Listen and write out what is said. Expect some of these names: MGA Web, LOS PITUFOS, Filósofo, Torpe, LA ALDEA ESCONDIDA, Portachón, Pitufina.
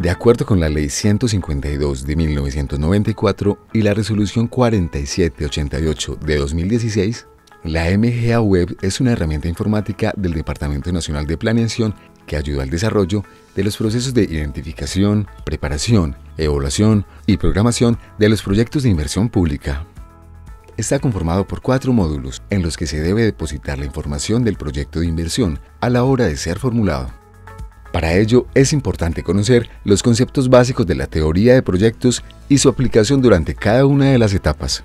De acuerdo con la Ley 152 de 1994 y la Resolución 4788 de 2016, la MGA Web es una herramienta informática del Departamento Nacional de Planeación que ayuda al desarrollo de los procesos de identificación, preparación, evaluación y programación de los proyectos de inversión pública. Está conformado por 4 módulos en los que se debe depositar la información del proyecto de inversión a la hora de ser formulado. Para ello es importante conocer los conceptos básicos de la teoría de proyectos y su aplicación durante cada una de las etapas.